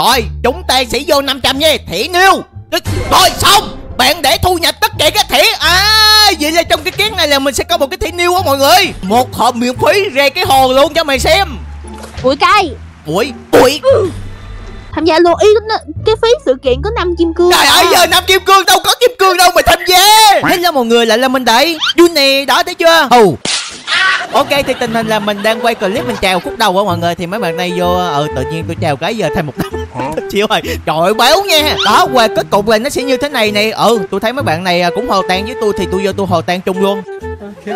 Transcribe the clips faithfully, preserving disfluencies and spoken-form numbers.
Rồi chúng ta sẽ vô năm trăm nha Thiện Hiu. Rồi xong bạn để thu nhập tất cả các thẻ. À vậy là trong cái kiến này là mình sẽ có một cái Thiện Hiu á mọi người. Một hộp miễn phí ra cái hồ luôn cho mày xem. Ủi cay. Ủi Ủi ừ. Tham gia luôn ý cái phí sự kiện có năm kim cương. Trời ơi à. Giờ năm kim cương đâu có kim cương đâu mày tham gia. Thế là mọi người lại là mình đẩy vui nè đó thấy chưa. Hù Ok thì tình hình là mình đang quay clip mình chào khúc đầu của mọi người thì mấy bạn này vô ờ ừ, tự nhiên tôi chào cái giờ thêm một năm chịu rồi trời ơi, béo nha đó qua kết cục là nó sẽ như thế này nè. Ừ tôi thấy mấy bạn này cũng hồ tan với tôi thì tôi vô tôi hồ tan chung luôn.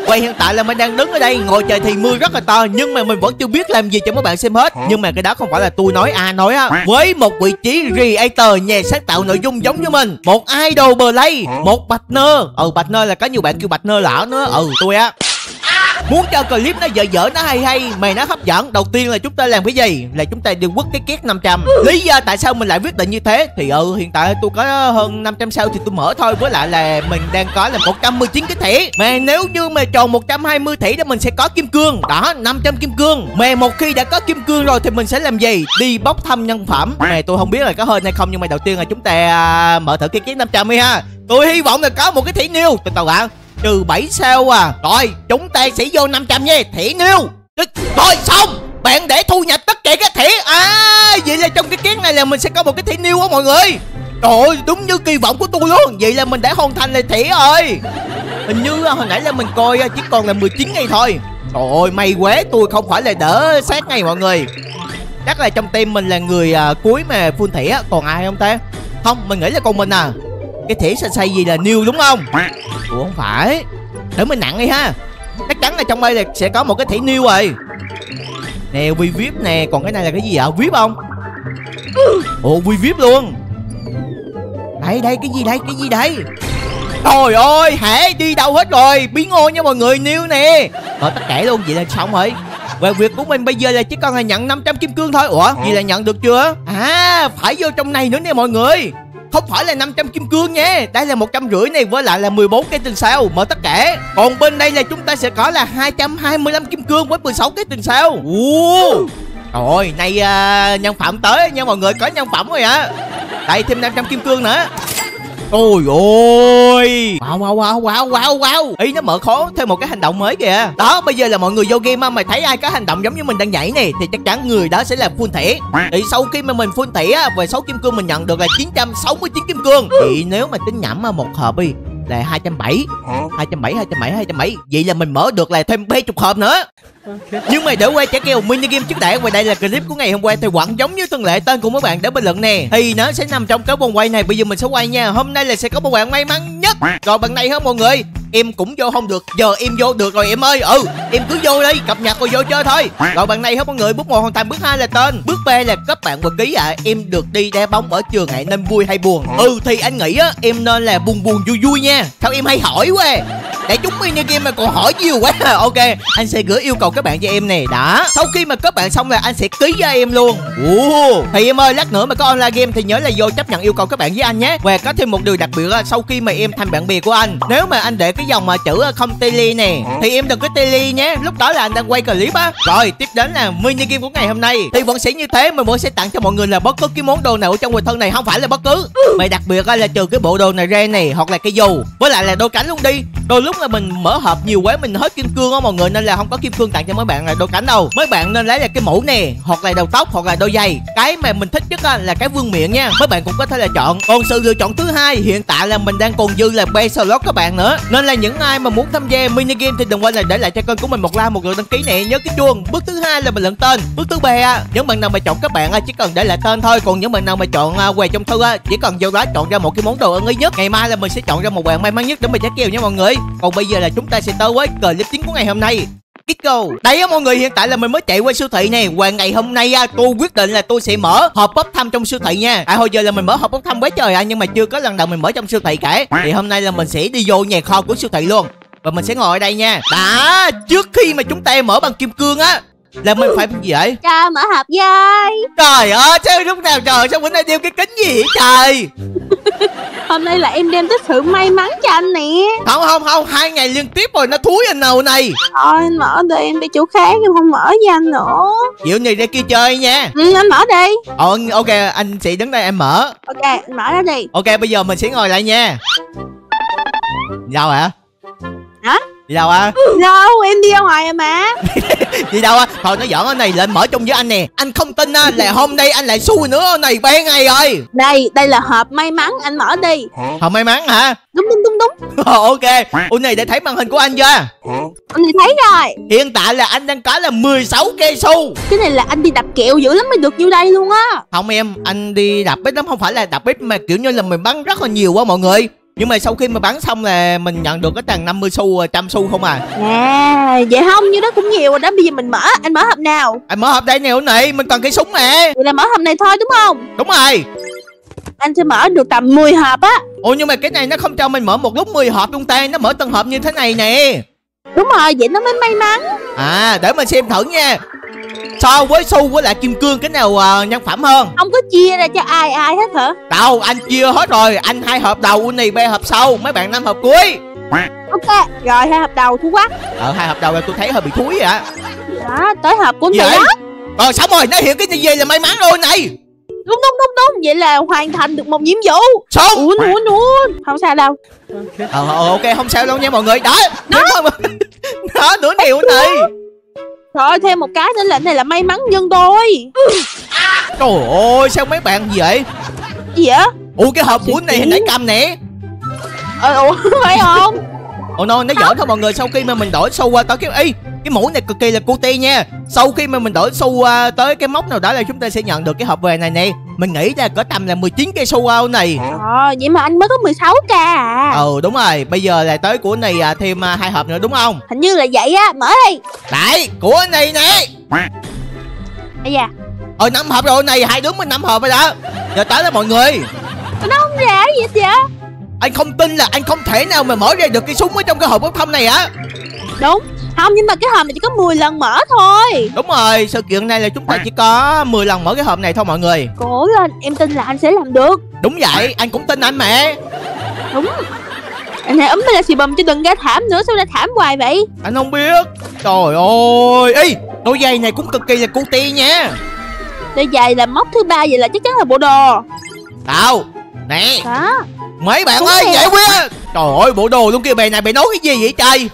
Quay hiện tại là mình đang đứng ở đây ngồi trời thì mưa rất là to nhưng mà mình vẫn chưa biết làm gì cho mấy bạn xem hết. Nhưng mà cái đó không phải là tôi nói à nói á với một vị trí creator nhà sáng tạo nội dung giống như mình, một idol play, một bạch nơ. Ừ bạch nơ là có nhiều bạn kêu bạch nơ lỡ nữa. Ừ tôi á muốn cho clip nó dở dở nó hay hay mày nó hấp dẫn. Đầu tiên là chúng ta làm cái gì là chúng ta đều quất cái két năm trăm. Lý do tại sao mình lại quyết định như thế thì ừ hiện tại tôi có hơn năm trăm sao thì tôi mở thôi, với lại là mình đang có là một trăm mười chín cái thẻ mà nếu như mà tròn một trăm hai mươi thẻ đó mình sẽ có kim cương đó, năm trăm kim cương mà một khi đã có kim cương rồi thì mình sẽ làm gì, đi bốc thăm nhân phẩm mà tôi không biết là có hơn hay không nhưng mà đầu tiên là chúng ta mở thử cái két năm trăm đi ha. Tôi hy vọng là có một cái thẻ nêu từ tàu ạ. Trừ bảy sao à. Rồi chúng ta sẽ vô năm trăm nha Thiện Hiu. Rồi xong bạn để thu nhập tất cả các thẻ. À vậy là trong cái kiến này là mình sẽ có một cái Thiện Hiu á mọi người. Trời ơi đúng như kỳ vọng của tôi luôn. Vậy là mình đã hoàn thành là thẻ rồi. Hình như hồi nãy là mình coi chỉ còn là mười chín ngày thôi. Trời ơi may quá tôi không phải là đỡ sát ngày mọi người. Chắc là trong team mình là người à, cuối mà full thẻ. Còn ai không ta? Không mình nghĩ là còn mình à. Cái thẻ xanh xay gì là new đúng không? Ủa không phải. Để mình nặng đi ha. Chắc chắn là trong đây là sẽ có một cái thẻ new rồi. Nè vi vip nè. Còn cái này là cái gì vậy? Vip không? Ủa vi vip luôn. Đây đây cái gì đây? Cái gì đây? Trời ơi hả đi đâu hết rồi. Biến ô nha mọi người. New nè. Rồi tất cả luôn. Vậy là xong rồi. Và việc của mình bây giờ là chỉ còn là nhận năm trăm kim cương thôi. Ủa vậy là nhận được chưa? À phải vô trong này nữa nè mọi người. Không phải là năm trăm kim cương nha. Đây là một trăm rưỡi này với lại là mười bốn cái tiền sao. Mở tất cả. Còn bên đây là chúng ta sẽ có là hai trăm hai mươi lăm kim cương với mười sáu cái tiền sao. Wow. Rồi nay uh, nhân phẩm tới nha mọi người. Có nhân phẩm rồi hả. Đây thêm năm trăm kim cương nữa. Ôi ôi wow wow wow wow wow wow. Ý nó mở khó thêm một cái hành động mới kìa. Đó bây giờ là mọi người vô game mà mày thấy ai có hành động giống như mình đang nhảy này thì chắc chắn người đó sẽ là full thẻ. Thì sau khi mà mình full thẻ á, về số kim cương mình nhận được là chín trăm sáu mươi chín kim cương. Thì nếu mà tính nhẩm một hộp đi là hai trăm bảy mươi, hai trăm bảy mươi, hai trăm bảy mươi, hai trăm bảy mươi. Vậy là mình mở được là thêm ba mươi hộp nữa. Okay. Nhưng mà để quay trả kèo mini game trước đã. Và đây là clip của ngày hôm qua thì quẳng giống như thường lệ tên của mấy bạn đã bình luận nè thì nó sẽ nằm trong cái vòng quay này. Bây giờ mình sẽ quay nha. Hôm nay là sẽ có một bạn may mắn nhất. Rồi bạn này hả mọi người. Em cũng vô không được. Giờ em vô được rồi em ơi. Ừ em cứ vô đi. Cập nhật rồi vô chơi thôi. Rồi bạn này hả mọi người. Bước một hoàn thành. Bước hai là tên. Bước ba là các bạn và ký ạ. à, Em được đi đá bóng ở trường ạ. Nên vui hay buồn? Ừ thì anh nghĩ á em nên là buồn buồn vui vui nha. Sao em hay hỏi quá. Để chúng mini game mà còn hỏi nhiều quá. Ok anh sẽ gửi yêu cầu các bạn cho em nè. Đã sau khi mà các bạn xong là anh sẽ ký cho em luôn. Ủa. Thì em ơi lát nữa mà có online game thì nhớ là vô chấp nhận yêu cầu các bạn với anh nhé. Và có thêm một điều đặc biệt là sau khi mà em thành bạn bè của anh, nếu mà anh để cái dòng mà chữ không tele nè thì em đừng có tele nhé. Lúc đó là anh đang quay clip á. Rồi tiếp đến là mini game của ngày hôm nay thì vẫn sẽ như thế. Mình vẫn sẽ tặng cho mọi người là bất cứ cái món đồ nào ở trong quần thân này. Không phải là bất cứ mà đặc biệt là trừ cái bộ đồ này ra này, hoặc là cái dù, với lại là đôi cánh luôn đi. Đôi lúc là mình mở hộp nhiều quá mình hết kim cương á mọi người, nên là không có kim cương tặng cho mấy bạn là đôi cánh đâu. Mấy bạn nên lấy là cái mũ nè, hoặc là đầu tóc, hoặc là đôi giày. Cái mà mình thích nhất là cái vương miện nha. Mấy bạn cũng có thể là chọn. Còn sự lựa chọn thứ hai, hiện tại là mình đang còn dư là base slot các bạn nữa, nên là những ai mà muốn tham gia mini game thì đừng quên là để lại cho kênh của mình một like, một lượt đăng ký nè, nhớ cái chuông. Bước thứ hai là bình luận tên. Bước thứ ba những bạn nào mà chọn các bạn chỉ cần để lại tên thôi. Còn những bạn nào mà chọn quầy trong thư chỉ cần vô đó chọn ra một cái món đồ ưng ý nhất. Ngày mai là mình sẽ chọn ra một bạn may mắn nhất để mình trả kèo nha mọi người. Còn bây giờ là chúng ta sẽ tới với clip chính của ngày hôm nay. Kiko đấy á mọi người, hiện tại là mình mới chạy qua siêu thị nè. Và ngày hôm nay á tôi quyết định là tôi sẽ mở hộp bốc thăm trong siêu thị nha. À hồi giờ là mình mở hộp bốc thăm quá trời à, nhưng mà chưa có lần đầu mình mở trong siêu thị cả. Thì hôm nay là mình sẽ đi vô nhà kho của siêu thị luôn. Và mình sẽ ngồi ở đây nha. Đã trước khi mà chúng ta mở bằng kim cương á Là mình phải gì vậy? Trời, mở hộp dây. Trời ơi, sao lúc nào trời, sao bữa nay đeo cái kính gì vậy trời? Hôm nay là em đem tới sự may mắn cho anh nè. Không không không, hai ngày liên tiếp rồi, nó thúi anh nào này. Thôi anh mở đi, em đi chỗ khác, em không mở với anh nữa. Diệu này ra kia chơi nha. Ừ, anh mở đi. Ờ, ok, anh sẽ đứng đây em mở. Ok, anh mở nó đi. Ok, bây giờ mình sẽ ngồi lại nha. Đi đâu hả? Hả? Đi đâu à? Đâu, em đi ra ngoài mà. Đi đâu à? Thôi nó giỡn, anh này lên mở chung với anh nè. Anh không tin á, là hôm nay anh lại xui nữa này, ban ngày rồi. Đây, đây là hộp may mắn, anh mở đi. Hộp may mắn hả? Đúng đúng đúng đúng. Ok, ủa này để thấy màn hình của anh chưa? Anh này thấy rồi. Hiện tại là anh đang có là mười sáu cây xu. Cái này là anh đi đập kẹo dữ lắm mới được nhiêu đây luôn á. Không em, anh đi đập bít lắm, không phải là đập bít mà kiểu như là mình bắn rất là nhiều quá mọi người. Nhưng mà sau khi mà bắn xong là mình nhận được cái tầng năm mươi xu, trăm xu không à. À, vậy không, như đó cũng nhiều rồi đó. Bây giờ mình mở, anh mở hộp nào? Anh mở hộp đây nè, này, mình cần cái súng nè. Vậy là mở hộp này thôi đúng không? Đúng rồi. Anh sẽ mở được tầm mười hộp á. Ủa nhưng mà cái này nó không cho mình mở một lúc mười hộp luôn ta, nó mở từng hộp như thế này nè. Đúng rồi, vậy nó mới may mắn. À, để mình xem thử nha. So với xu với lại kim cương cái nào uh, nhân phẩm hơn? Không có chia ra cho ai ai hết hả? Đâu, anh chia hết rồi. Anh hai hộp đầu, này ba hộp sau, mấy bạn năm hộp cuối. Ok, rồi hai hộp đầu thú quá. Ờ, hai hộp đầu là tôi thấy hơi bị thúi vậy. Đó, tới hộp của anh đó. Rồi xong rồi, nó hiểu cái gì là may mắn rồi này. Đúng đúng đúng đúng, vậy là hoàn thành được một nhiệm vụ. Xong. Uốn uốn uốn. Không sao đâu. Ờ, ok, không sao đâu nha mọi người. Đó, đó, đó nửa điều này. Thôi thêm một cái nữa là này là may mắn nhân đôi. Trời ơi sao mấy bạn gì vậy? Gì vậy? Ủa cái hộp bún này hình nãy cầm nè. Ờ ủa phải không? Ủa nó nó giỡn thôi mọi người. Sau khi mà mình đổi xu qua tới cái y cái mũ này cực kỳ là cute nha. Sau khi mà mình đổi xu tới cái móc nào đó là chúng ta sẽ nhận được cái hộp về này nè. Mình nghĩ là cỡ tầm là mười chín cây xu này. Ờ vậy mà anh mới có mười sáu k à. Ừ đúng rồi. Bây giờ là tới của này thêm hai hộp nữa đúng không? Hình như là vậy á. Mở đi. Đấy của này nè. Ây da. Ờ năm hộp rồi này. Hai đứa mới năm hộp rồi đó. Giờ tới đó mọi người. Nó không ra gì hết vậy. Anh không tin là anh không thể nào mà mở ra được cái súng ở trong cái hộp bốc thăm này hả? Đúng. Không nhưng mà cái hộp này chỉ có mười lần mở thôi. Đúng rồi, sự kiện này là chúng ta chỉ có mười lần mở cái hộp này thôi mọi người. Cố lên, em tin là anh sẽ làm được. Đúng vậy, anh cũng tin anh mẹ. Đúng. Anh hãy ấm ra xì bầm chứ đừng ra thảm nữa, sao ra thảm hoài vậy? Anh không biết. Trời ơi, ý, đôi giày này cũng cực kỳ là cute nha. Đôi giày là móc thứ ba vậy là chắc chắn là bộ đồ. Tao, nè. Đó. Mấy bạn đúng ơi, em. Giải quyết. Trời ơi, bộ đồ luôn kia bè này, bè nói cái gì vậy trời?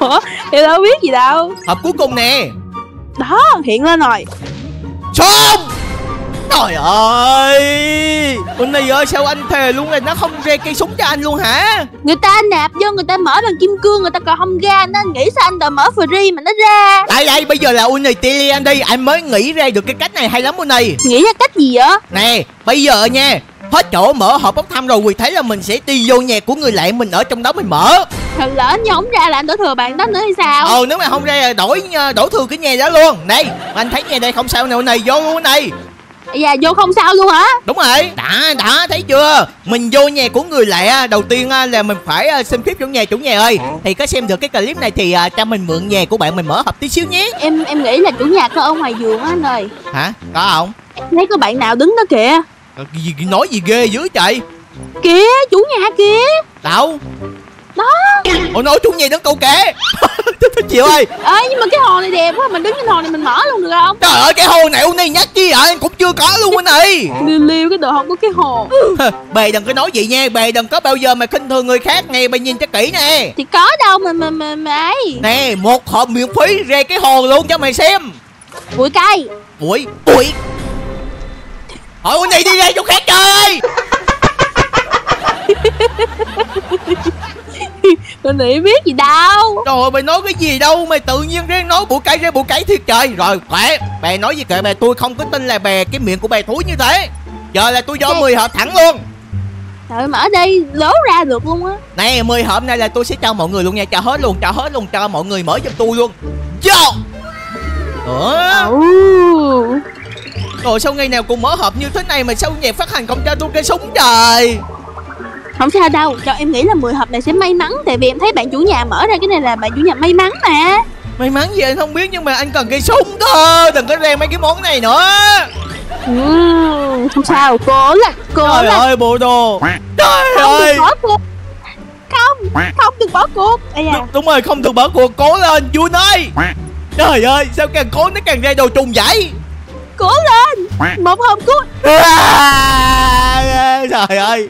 Ủa, em đâu biết gì đâu. Hộp cuối cùng nè. Đó, hiện lên rồi. Xong. Trời ơi. Ôi này ơi, sao anh thề luôn này, nó không ra cây súng cho anh luôn hả? Người ta nạp vô, người ta mở bằng kim cương, người ta còn không ra. Nên anh nghĩ sao anh đòi mở free mà nó ra. Đây đây, bây giờ là Ui này tê anh đi. Anh mới nghĩ ra được cái cách này hay lắm Ui này. Nghĩ ra cách gì vậy? Nè, bây giờ nha, hết chỗ mở hộp bốc thăm rồi, Quỳ thấy là mình sẽ đi vô nhà của người lạ, mình ở trong đó mình mở. Thật lỡ như không ra là anh đổi thừa bạn đó nữa hay sao? Ờ nếu mà không ra là đổi đổi thừa cái nhà đó luôn. Đây anh thấy nhà đây không sao nè, này vô luôn này. Dạ vô không sao luôn hả? Đúng rồi. Đã đã thấy chưa? Mình vô nhà của người lạ, đầu tiên là mình phải xem clip chủ nhà. Chủ nhà ơi, thì có xem được cái clip này thì cho mình mượn nhà của bạn mình mở hộp tí xíu nhé. Em em nghĩ là chủ nhà có ở ngoài vườn á anh ơi. Hả? Có không? Thấy có bạn nào đứng đó kìa. Gì, nói gì ghê dữ trời. Kìa chủ nhà kìa. Đâu? Đó. Ủa nói chủ nhà đứng câu kể. Chịu ơi. Ờ nhưng mà cái hồ này đẹp quá, mình đứng trên hồ này mình mở luôn được không? Trời ơi cái hồ này u ni nhắc chi vậy, cũng chưa có luôn anh này. Liêu liêu cái đồ không có cái hồ. Bề đừng có nói vậy nha, bề đừng có bao giờ mà khinh thường người khác nè, bề nhìn cho kỹ nè. Thì có đâu mà mà mà, mà ấy. Nè một hộp miễn phí ra cái hồ luôn cho mày xem. Bụi cây. Bụi bụi. Hỏi con này đi ra chỗ khác chơi. Con này biết gì đâu. Trời ơi mày nói cái gì đâu, mày tự nhiên ra nói bụi cây ra bụi cây thiệt trời. Rồi khỏe. Bè nói gì kệ bè, tôi không có tin là bè cái miệng của bè thúi như thế. Giờ là tôi vô mười hộp thẳng luôn. Trời ơi mở đi, lố ra được luôn á. Nè mười hộp này là tôi sẽ cho mọi người luôn nha. Cho hết luôn, cho hết luôn, cho mọi người mở giùm tôi luôn. Vô. Ủa rồi sao ngày nào cũng mở hộp như thế này mà sao nhà phát hành không cho tôi cái súng trời. Không sao đâu, cho em nghĩ là mười hộp này sẽ may mắn. Tại vì em thấy bạn chủ nhà mở ra cái này là bạn chủ nhà may mắn mà. May mắn gì anh không biết, nhưng mà anh cần cây súng cơ, đừng có rèn mấy cái món này nữa. Ừ, không sao, cố lên, cố lên. Trời ơi bộ đồ. Trời ơi. Không, không được bỏ cuộc. Đúng rồi, không được bỏ cuộc, cố lên Jun ơi. Trời ơi, sao càng cố nó càng ra đồ trùng vậy. Cố lên, một hôm cuối. À, trời ơi.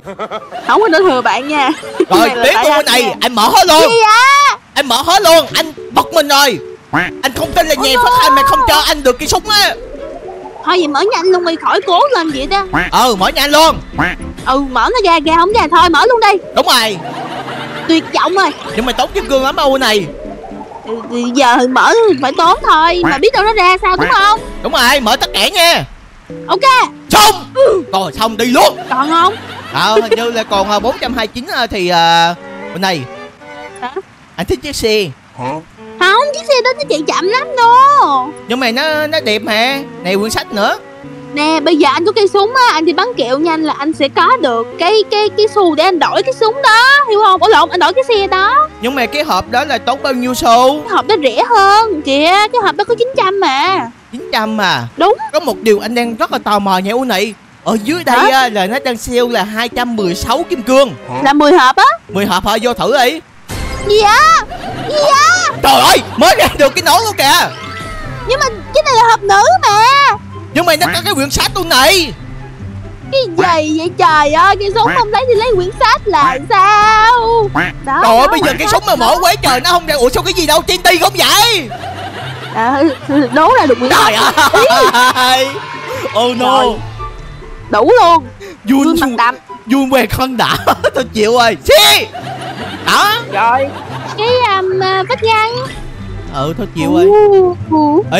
Không có nên thừa bạn nha. Rồi, tiếp con này, nha. Anh mở hết luôn. Dạ? Anh mở hết luôn, anh bật mình rồi. Anh không tin là nhà phát hành mà không cho anh được cái súng á. Thôi vậy mở nhanh luôn đi, khỏi cố lên vậy đó. Ừ, mở nhanh luôn. Ừ, mở nó ra, ra không ra, thôi mở luôn đi. Đúng rồi. Tuyệt vọng rồi. Nhưng mà tốn chiếc gương lắm ô này. Giờ mở phải tốn thôi, mà biết đâu nó ra sao đúng không? Đúng rồi, mở tất cả nha. Ok. Xong. Rồi xong đi luôn. Còn không? À, hình như là còn bốn trăm hai mươi chín thì bên này. Hả? Anh thích chiếc xe. Hả? Không, chiếc xe đó nó chạy chậm lắm đâu. Nhưng mà nó nó đẹp hả? Này quyển sách nữa. Nè, bây giờ anh có cây súng á, anh đi bắn kẹo nhanh là anh sẽ có được cái cái cái xu để anh đổi cái súng đó, hiểu không? Ủa lộn, anh đổi cái xe đó. Nhưng mà cái hộp đó là tốn bao nhiêu xu? Cái hộp đó rẻ hơn kìa, cái hộp đó có chín trăm mà. chín trăm à? Đúng. Có một điều anh đang rất là tò mò nha U này. Ở dưới đây á, là nó đang sale là hai trăm mười sáu kim cương. Là mười hộp á? mười hộp hả? Vô thử đi. Gì á? Gì á? Trời ơi, mới ra được cái nón luôn kìa. Nhưng mà cái này là hộp nữ mà. Nhưng mà nó có cái quyển sách luôn này. Cái gì vậy trời ơi, cái súng không lấy thì lấy quyển sách là sao? Đó, trời ơi, bây giờ cái súng mà mở quá trời nó không ra. Ủa sao cái gì đâu, Tiên Ti không vậy? À, đố ra được quyển sách. Trời ơi. Oh no. Rồi. Đủ luôn. Vui mặt đậm. Vui quẹt không đã. Tôi chịu rồi. Xí. Đó. Rồi. Cái um, vách ngăn. Ừ, thôi chịu ơi.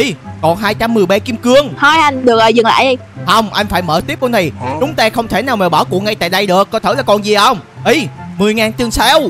Ý, còn hai trăm mười ba kim cương. Thôi anh, được rồi, dừng lại đi. Không, anh phải mở tiếp con này. Chúng ta không thể nào mà bỏ cuộc ngay tại đây được. Coi thử là còn gì không. Ý, mười ngàn tương sao.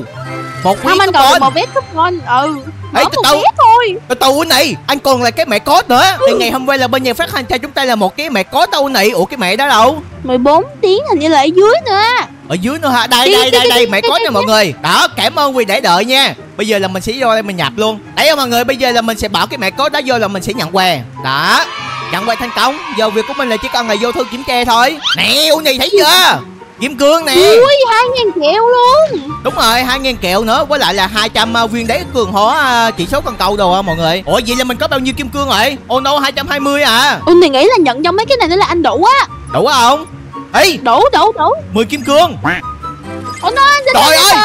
Một vết cúp con. Một vết cúp con, ừ. Ê, một vết thôi. Từ từ anh này, anh còn là cái mẹ code nữa. Thì ngày hôm qua là bên nhà phát hành cho chúng ta là một cái mẹ code đâu này. Ủa cái mẹ đó đâu? mười bốn tiếng hình như là ở dưới nữa. Ở dưới nữa hả? Đây, đây, đây, đây, mẹ code nè mọi người. Đó, cảm ơn vì để đợi nha. Bây giờ là mình sẽ vô đây mình nhập luôn. Đấy mọi người, bây giờ là mình sẽ bỏ cái mẹ code đó vô là mình sẽ nhận quà. Đó, nhận quà thành công. Giờ việc của mình là chỉ cần là vô thư kiểm tra thôi. Nè, U này thấy chưa? Kim cương nè. Ui, hai nghìn kẹo luôn. Đúng rồi, hai nghìn kẹo nữa. Với lại là hai trăm uh, viên đáy cường hóa uh, chỉ số cần cầu đồ à, mọi người. Ủa vậy là mình có bao nhiêu kim cương rồi? Oh no, hai trăm hai mươi à. U này nghĩ là nhận trong mấy cái này nữa là anh đủ á. Đủ không? Ê, đủ, đủ, đủ mười kim cương. Oh no, anh trời ơi,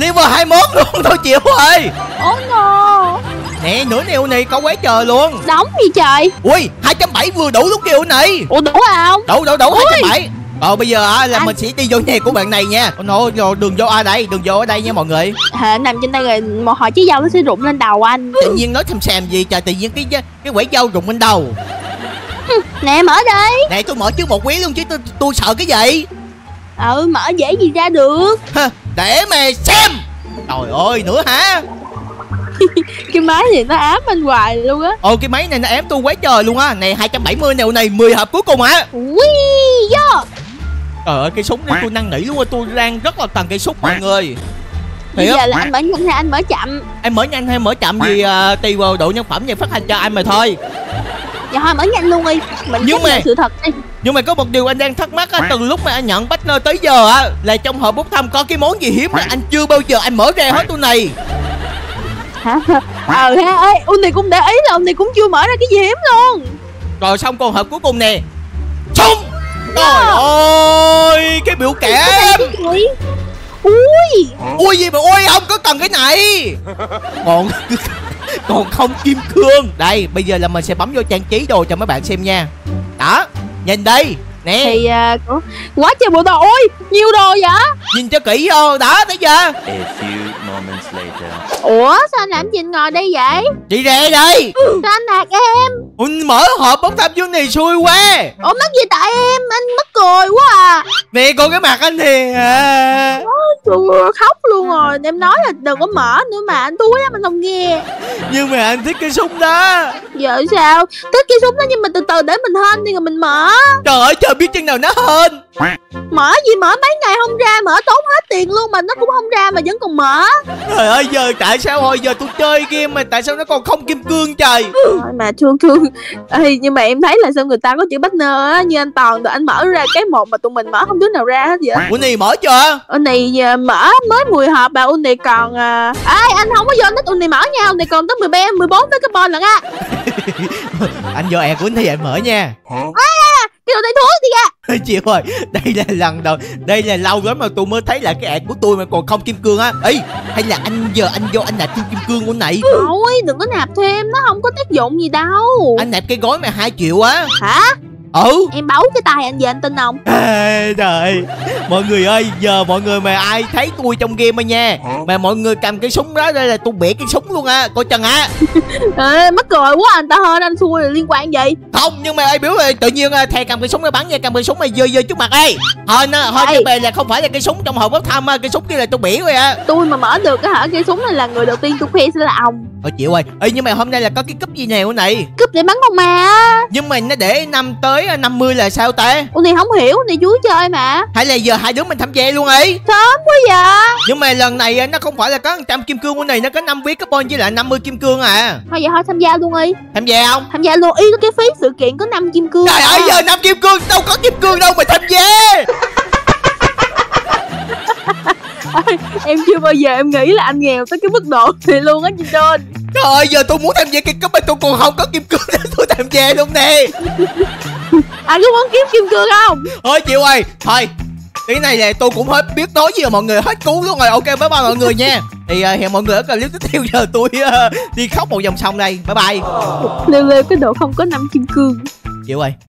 level hai mươi mốt luôn, tôi chịu rồi. Oh no. Nè, nửa nèo này có quá trời luôn. Đóng gì trời. Ui, hai trăm bảy mươi vừa đủ lúc kêu này. Ủa đủ không? Đủ, đủ, đủ. Ui. hai trăm bảy mươi. Rồi bây giờ là anh... mình sẽ đi vô nhà của bạn này nha. Ôi no, đường vô ở đây, đường vô ở đây nha mọi người. Hả, nằm trên đây rồi một hồi trái dâu nó sẽ rụng lên đầu anh. Tự nhiên nói thầm xàm gì trời, tự nhiên cái cái quẩy dâu rụng lên đầu. Nè mở đi. Nè tôi mở trước một quý luôn chứ tôi tôi sợ cái gì. Ừ, mở dễ gì ra được. Ha, để mày xem. Trời ơi nữa hả? Cái máy này nó ám anh hoài luôn á. Ồ cái máy này nó ám tôi quá trời luôn á. Này hai trăm bảy mươi nèo này, mười hộp cuối cùng hả? Ui do. Trời ơi, cây súng này tôi năn nỉ luôn á, tôi đang rất là cần cây súng mọi người. Bây giờ là anh mở nhanh hay anh mở chậm? Anh mở nhanh hay mở chậm gì uh, tùy vào độ nhân phẩm nhà phát hành cho anh mà thôi. Dạ thôi mở nhanh luôn đi, mình nhưng mà sự thật đi. Nhưng mà có một điều anh đang thắc mắc á, từ lúc mà anh nhận partner tới giờ á, là trong hộp bút thăm có cái món gì hiếm mà anh chưa bao giờ anh mở ra hết tụi này. Hả? Ờ ha, ơi, ông này cũng để ý là ông này cũng chưa mở ra cái gì hiếm luôn. Rồi xong còn hộp cuối cùng nè. Xong. Trời ơi, cái biểu cảm. Ui. Ui gì mà ui, không có cần cái này. Còn còn không kim cương. Đây, bây giờ là mình sẽ bấm vô trang trí đồ cho mấy bạn xem nha. Đó, nhìn đây. Nè. Thì uh, quá trời bộ đồ. Ôi, nhiều đồ vậy? Nhìn cho kỹ vô, đó thấy chưa? A few moments later. Ủa sao anh làm gì ngồi đây vậy? Đi ra đây. Ừ. Sao anh hạt em? Ủa, mở hộp bốc thăm vô này xui quá. Ủa mất gì tại em, anh mất cười quá à. Nè còn cái mặt anh thì à... vừa khóc luôn rồi. Em nói là đừng có mở nữa mà anh túi á, mình không nghe. Nhưng mà anh thích cái súng đó. Giờ sao? Thích cái súng đó nhưng mà từ từ để mình hên đi rồi mình mở. Trời ơi, trời biết chừng nào nó hên. Mở gì mở, mấy ngày không ra, mở tốn hết tiền luôn mà nó cũng không ra mà vẫn còn mở. Trời ơi, giờ tại sao hồi giờ tôi chơi game mà tại sao nó còn không kim cương trời. Ừ. Mà thương thương. Ê, nhưng mà em thấy là sao người ta có chữ partner á, như anh Toàn rồi anh mở ra cái một mà tụi mình mở không đứa nào ra hết vậy. Ủa này mở chưa? Ủa này mở mới mười hộp bà Uni còn à... Ai anh không có vô nít Uni mở nha, Uni còn tới mười ba, mười bốn tới cái bon lận á. Anh vô e của anh thấy vậy mở nha. À, cái đồ này thúi gì kìa. Chị ơi, đây là lần đầu, đây là lâu lắm mà tôi mới thấy là cái ẹt của tôi mà còn không kim cương á. Ý, hay là anh giờ anh vô anh nạp thêm kim cương của này. Thôi, đừng có nạp thêm, nó không có tác dụng gì đâu. Anh nạp cái gói mà hai triệu á. Hả? Ừ. Em bấu cái tay anh về anh tin không? Ê, trời. Mọi người ơi, giờ mọi người mà ai thấy tôi trong game nha, mà mọi người cầm cái súng đó ra là tôi bẻ cái súng luôn á, coi chừng á. Ê, mắc cười quá, anh ta hơn anh xui là liên quan gì? Không, nhưng mà ai biểu ơi, tự nhiên thầy cầm cái súng nó bắn nha, cầm cái súng mày dơ dơ trước mặt ấy. Hên á, hên cái bề là không phải là cái súng trong hộp bốc thăm á, cái súng kia là tôi bẻ rồi á. Tôi mà mở được á hả, cái súng này là người đầu tiên tôi khoe sẽ là ông. Thôi chịu ơi. Ê, nhưng mà hôm nay là có cái cúp gì nè này? Cúp để bắn con ma á. Nhưng mà nó để năm tới năm mươi là sao ta? Ủa này không hiểu, này chuối chơi mà. Hay là giờ hai đứa mình tham gia luôn ấy. Sớm quá vậy. Nhưng mà lần này nó không phải là có một trăm kim cương của này, nó có năm vé carbon với lại năm mươi kim cương à. Thôi vậy thôi tham gia luôn đi. Tham gia không? Tham gia luôn. Y có cái phí sự kiện có năm kim cương. Trời ơi, giờ năm kim cương đâu có kim cương đâu mà tham gia. Em chưa bao giờ em nghĩ là anh nghèo tới cái mức độ thì luôn á chị Trinh. Trời ơi, giờ tôi muốn tham gia cái cúp mà tôi còn không có kim cương để tôi tham gia luôn nè. Anh có muốn kiếm kim cương không? Thôi chịu ơi, thôi cái này là tôi cũng hết biết nói gì rồi, mọi người hết cứu luôn rồi. Ok, bye bye mọi người nha. Thì uh, hẹn mọi người ở clip tiếp theo. Giờ tôi uh, đi khóc một vòng xong đây. Bye bye. Lêu lêu cái độ không có năm kim cương. Chịu ơi.